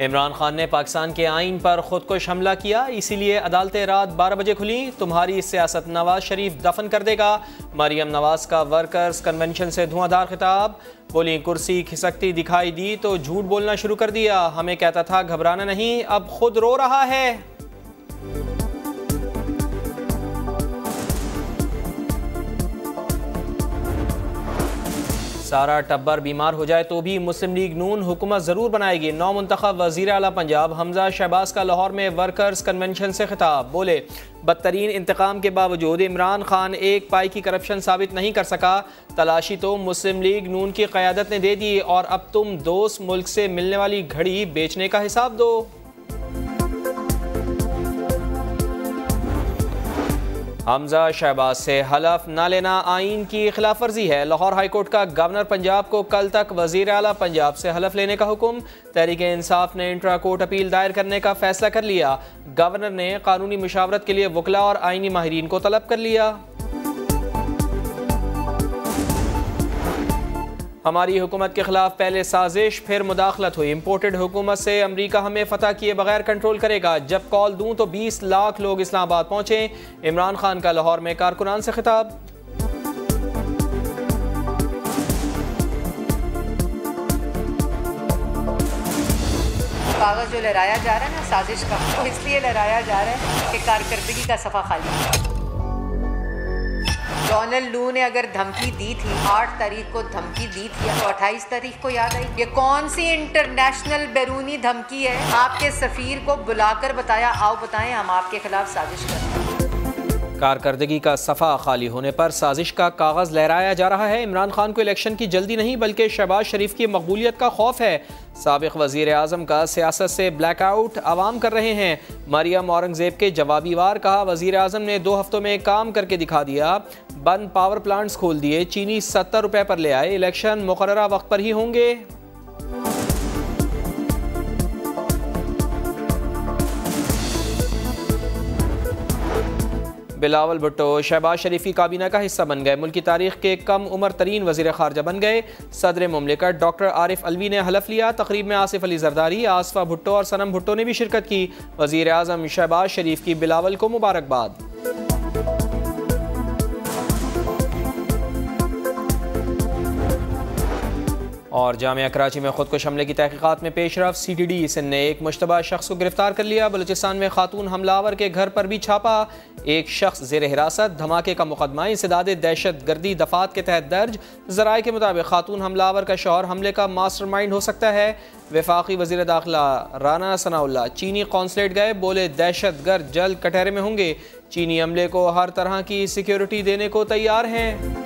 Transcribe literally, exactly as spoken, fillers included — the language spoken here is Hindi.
इमरान खान ने पाकिस्तान के आइन पर खुदकुश हमला किया, इसीलिए अदालतें रात बारह बजे खुली। तुम्हारी सियासत नवाज शरीफ दफन कर देगा। मरियम नवाज का वर्कर्स कन्वेंशन से धुआंधार खिताब। बोली, कुर्सी खिसकती दिखाई दी तो झूठ बोलना शुरू कर दिया, हमें कहता था घबराना नहीं, अब खुद रो रहा है। सारा टब्बर बीमार हो जाए तो भी मुस्लिम लीग नून हुकूमत ज़रूर बनाएगी। नौ मुंतखब वज़ीर आला पंजाब हमज़ा शहबाज़ का लाहौर में वर्कर्स कन्वेंशन से खिताब। बोले, बदतरीन इंतकाम के बावजूद इमरान खान एक पाई की करप्शन साबित नहीं कर सका। तलाशी तो मुस्लिम लीग नून की क़यादत ने दे दी और अब तुम दोस्त मुल्क से मिलने वाली घड़ी बेचने का हिसाब दो। हमज़ा शहबाज़ से हलफ ना लेना आइन की खिलाफ वर्जी है। लाहौर हाईकोर्ट का गवर्नर पंजाब को कल तक वज़ीर आला पंजाब से हलफ लेने का हुक्म। तहरीक-ए-इंसाफ़ ने इंट्रा कोर्ट अपील दायर करने का फैसला कर लिया। गवर्नर ने कानूनी मशावरत के लिए वकला और आइनी माहिरीन को तलब कर लिया। हमारी हुकूमत के खिलाफ पहले साजिश फिर मुदाखलत हुई। इम्पोर्टेड हुकूमत से अमरीका हमें फतह किए बगैर कंट्रोल करेगा। जब कॉल दूं तो बीस लाख लोग इस्लामाबाद पहुंचे। इमरान खान का लाहौर में कारकुनान से खिताब। कागज जो लहराया जा रहा है ना, साजिश का, तो इसलिए लहराया जा रहा है कि कारकर्दगी का सफा खाली। डोनल्ड लू ने अगर धमकी दी थी, आठ तारीख को धमकी दी थी, तो अट्ठाईस तारीख को याद आई। ये कौन सी इंटरनेशनल बैरूनी धमकी है? आपके सफीर को बुलाकर बताया, आओ बताएं हम आपके खिलाफ साजिश कर रहे हैं। कारकर्दगी का सफा खाली होने पर साजिश का कागज लहराया जा रहा है। इमरान खान को इलेक्शन की जल्दी नहीं बल्कि शहबाज शरीफ की मकबूलियत का खौफ है। साबिक़ वज़ीर आज़म का सियासत से ब्लैकआउट आवाम कर रहे हैं। मरियम औरंगजेब के जवाबी वार कहा, वज़ीर आज़म ने दो हफ्तों में काम करके दिखा दिया। बंद पावर प्लांट्स खोल दिए, चीनी सत्तर रुपए पर ले आए, इलेक्शन मुकर्ररा वक्त पर ही होंगे। बिलावल भुटो शहबाज शरीफ की काबीना का हिस्सा बन गए, मुल्क की तारीख के कम उम्र तरीन वज़ीर ख़ारजा बन गए। सदर मुमलिकत डॉक्टर आरिफ अलवी ने हलफ लिया। तकरीब में आसिफ अली जरदारी, आसफ़ा भुट्टो और सनम भुट्टो ने भी शिरकत की। वज़ीर आज़म शहबाज शरीफ की बिलावल को मुबारकबाद। और जामिया कराची में खुदकुश हमले की तहकीकात में पेशरफ। सी टी डी सिंध ने एक मुश्तबा शख्स को गिरफ्तार कर लिया। बलूचिस्तान में खातून हमलावर के घर पर भी छापा, एक शख्स जेर हिरासत। धमाके का मुकदमा इंसदादे दहशत गर्दी दफात के तहत दर्ज। जराए के मुताबिक खातून हमलावर का शौहर हमले का मास्टर माइंड हो सकता है। वफाकी वज़ीर दाखिला राना सनाउल्ला चीनी कौंसलेट गए, बोले दहशत गर्द जल्द कटहरे में होंगे। चीनी अमले को हर तरह की सिक्योरिटी देने को तैयार हैं।